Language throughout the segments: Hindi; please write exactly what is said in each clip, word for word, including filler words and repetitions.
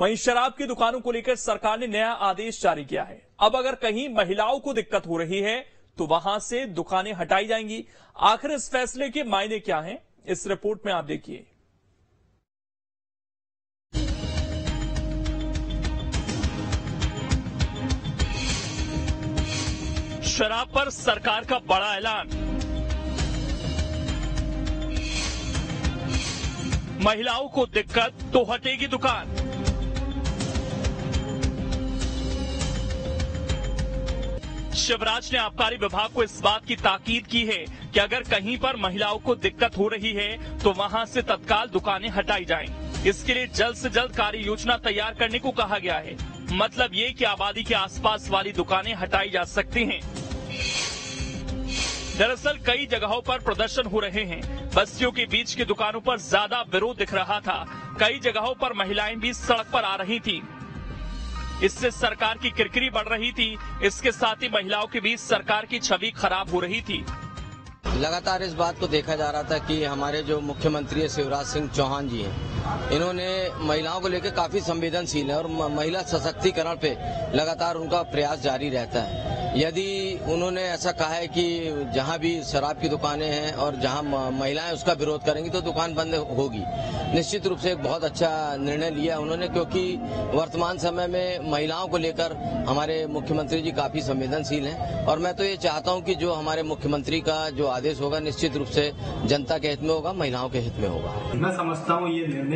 वहीं शराब की दुकानों को लेकर सरकार ने नया आदेश जारी किया है। अब अगर कहीं महिलाओं को दिक्कत हो रही है तो वहां से दुकानें हटाई जाएंगी। आखिर इस फैसले के मायने क्या हैं? इस रिपोर्ट में आप देखिए। शराब पर सरकार का बड़ा ऐलान, महिलाओं को दिक्कत तो हटेगी दुकान। शिवराज ने आबकारी विभाग को इस बात की ताकीद की है कि अगर कहीं पर महिलाओं को दिक्कत हो रही है तो वहां से तत्काल दुकानें हटाई जाएं। इसके लिए जल्द से जल्द कार्य योजना तैयार करने को कहा गया है। मतलब ये कि आबादी के आसपास वाली दुकानें हटाई जा सकती हैं। दरअसल कई जगहों पर प्रदर्शन हो रहे हैं। बस्तियों के बीच की दुकानों पर ज्यादा विरोध दिख रहा था। कई जगहों पर महिलाएं भी सड़क पर आ रही थीं। इससे सरकार की किरकिरी बढ़ रही थी। इसके साथ ही महिलाओं के बीच सरकार की छवि खराब हो रही थी। लगातार इस बात को देखा जा रहा था कि हमारे जो मुख्यमंत्री है शिवराज सिंह चौहान जी हैं, इन्होंने महिलाओं को लेकर काफी संवेदनशील है और महिला सशक्तिकरण पे लगातार उनका प्रयास जारी रहता है। यदि उन्होंने ऐसा कहा है कि जहां भी शराब की दुकानें हैं और जहां महिलाएं उसका विरोध करेंगी तो दुकान बंद होगी, निश्चित रूप से एक बहुत अच्छा निर्णय लिया उन्होंने, क्योंकि वर्तमान समय में महिलाओं को लेकर हमारे मुख्यमंत्री जी काफी संवेदनशील हैं। और मैं तो ये चाहता हूं कि जो हमारे मुख्यमंत्री का जो आदेश होगा निश्चित रूप से जनता के हित में होगा, महिलाओं के हित में होगा। मैं समझता हूँ ये निर्णय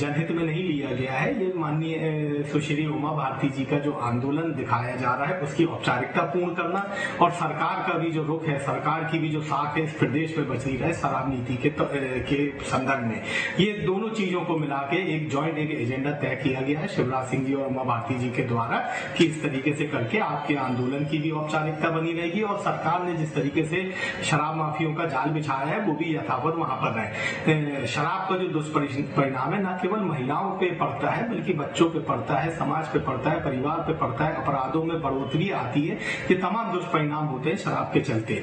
जनहित में नहीं लिया गया है। ये माननीय सुश्री उमा भारती जी का जो आंदोलन दिखाया जा रहा है उसकी औपचारिकता पूर्ण करना और सरकार का भी जो रुख है, सरकार की भी जो साख है इस प्रदेश में बच रही है शराब नीति के, तो, के संदर्भ में, ये दोनों चीजों को मिला के एक ज्वाइंट एक एजेंडा तय किया गया है शिवराज सिंह जी और उमा भारती जी के द्वारा कि इस तरीके से करके आपके आंदोलन की भी औपचारिकता बनी रहेगी और सरकार ने जिस तरीके से शराब माफियों का जाल बिछाया है वो भी यथावत वहां पर रहे। शराब का जो दुष्परिणाम है न केवल महिलाओं पे पड़ता है बल्कि बच्चों पे पड़ता है, समाज पे पड़ता है, परिवार पे पड़ता है, अपराधों में बढ़ोतरी आती है, ये तमाम दुष्परिणाम होते हैं शराब के चलते।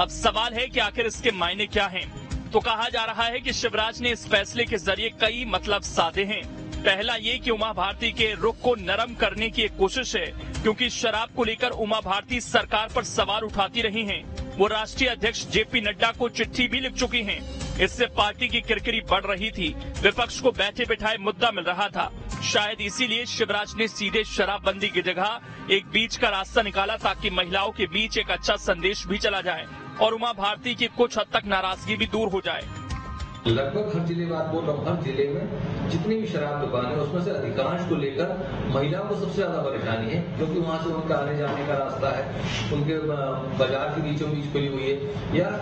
अब सवाल है कि आखिर इसके मायने क्या हैं? तो कहा जा रहा है कि शिवराज ने इस फैसले के जरिए कई मतलब साधे हैं। पहला ये कि उमा भारती के रुख को नरम करने की एक कोशिश है, क्योंकि शराब को लेकर उमा भारती सरकार पर सवाल उठाती रही हैं। वो राष्ट्रीय अध्यक्ष जेपी नड्डा को चिट्ठी भी लिख चुकी हैं। इससे पार्टी की किरकिरी बढ़ रही थी। विपक्ष को बैठे बिठाए मुद्दा मिल रहा था। शायद इसीलिए शिवराज ने सीधे शराबबंदी की जगह एक बीच का रास्ता निकाला ताकि महिलाओं के बीच एक अच्छा संदेश भी चला जाए और उमा भारती की कुछ हद तक नाराजगी भी दूर हो जाए। लगभग हर जिले बात बोल रहा हूँ, हर जिले में जितनी भी शराब दुकान है उसमें से अधिकांश को लेकर महिलाओं को सबसे ज्यादा परेशानी है, क्योंकि वहाँ से उनका आने जाने का रास्ता है, उनके बाजार के बीचों बीच खुली हुई है या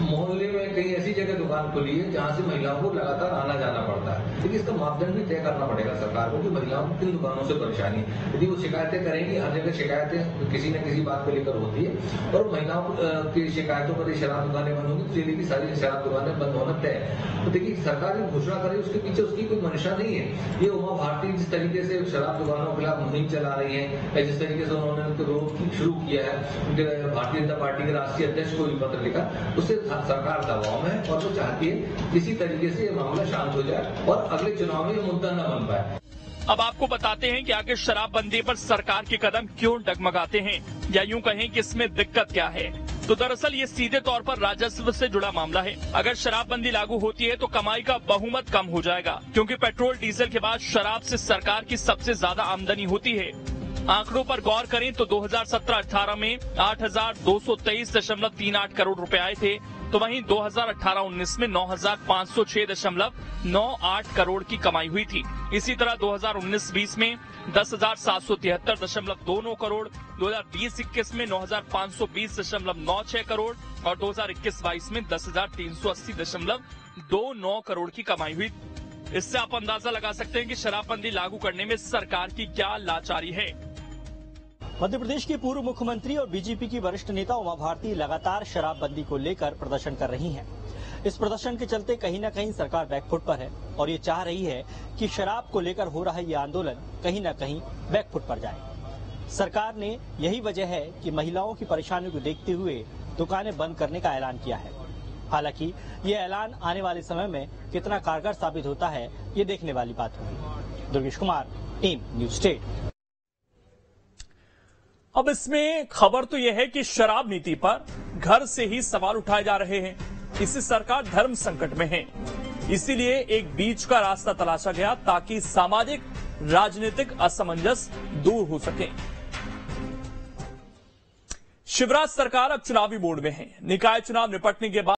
मोहल्ले में कई ऐसी जगह दुकान खुली है जहाँ से महिलाओं को लगातार आना जाना पड़ता है। लेकिन इसका मापदंड भी तय करना पड़ेगा सरकार को कि महिलाओं को किन दुकानों से परेशानी है। यदि वो शिकायतें करेंगी, हर जगह शिकायतें किसी न किसी बात को लेकर होती है और महिलाओं की शिकायतों पर शराब दुकानें बंद होंगी, जिले की सारी शराब दुकानें बंद होना तय है। तो देखिए सरकार की घोषणा करे उसके पीछे उसकी कोई मंशा नहीं है। ये उमा भारती जिस तरीके से शराब दुकानों के खिलाफ मुहिम चला रही है, जिस तरीके से उन्होंने उनको रोक शुरू किया है, उनके भारतीय जनता पार्टी के राष्ट्रीय अध्यक्ष को भी पत्र लिखा, उससे सरकार दबाव में और वो चाहती है किसी तरीके से ये मामला शांत हो जाए और अगले चुनाव में मुद्दा न बन पाए। अब आपको बताते हैं कि आगे शराबबंदी पर सरकार के कदम क्यों डगमगाते हैं या यूं कहें कि इसमें दिक्कत क्या है। तो दरअसल ये सीधे तौर पर राजस्व से जुड़ा मामला है। अगर शराबबंदी लागू होती है तो कमाई का बहुमत कम हो जाएगा, क्योंकि पेट्रोल डीजल के बाद शराब से सरकार की सबसे ज्यादा आमदनी होती है। आंकड़ों पर गौर करें तो दो हज़ार सत्रह अठारह में आठ हज़ार दो सौ तेईस दशमलव तीन आठ करोड़ रुपए आए थे, तो वहीं दो हज़ार अठारह उन्नीस में नौ हज़ार पाँच सौ छह दशमलव नौ आठ करोड़ की कमाई हुई थी। इसी तरह दो हज़ार उन्नीस बीस में दस हज़ार सात सौ तिहत्तर दशमलव दो नौ करोड़, दो हज़ार बीस इक्कीस में नौ हज़ार पाँच सौ बीस दशमलव नौ छह करोड़ और दो हज़ार इक्कीस बाईस में दस हज़ार तीन सौ अस्सी दशमलव दो नौ करोड़ की कमाई हुई। इससे आप अंदाजा लगा सकते हैं कि शराबबंदी लागू करने में सरकार की क्या लाचारी है। मध्य प्रदेश की पूर्व मुख्यमंत्री और बीजेपी की वरिष्ठ नेता उमा भारती लगातार शराबबंदी को लेकर प्रदर्शन कर रही हैं। इस प्रदर्शन के चलते कहीं न कहीं सरकार बैकफुट पर है और ये चाह रही है कि शराब को लेकर हो रहा ये आंदोलन कहीं न कहीं बैकफुट पर जाए। सरकार ने यही वजह है कि महिलाओं की परेशानियों को देखते हुए दुकानें बंद करने का ऐलान किया है। हालांकि ये ऐलान आने वाले समय में कितना कारगर साबित होता है ये देखने वाली बात होगी। Durgesh Kumar, team news state. अब इसमें खबर तो यह है कि शराब नीति पर घर से ही सवाल उठाए जा रहे हैं। इससे सरकार धर्म संकट में है, इसीलिए एक बीच का रास्ता तलाशा गया ताकि सामाजिक राजनीतिक असमंजस दूर हो सके। शिवराज सरकार अब चुनावी मोड में है। निकाय चुनाव निपटने के बाद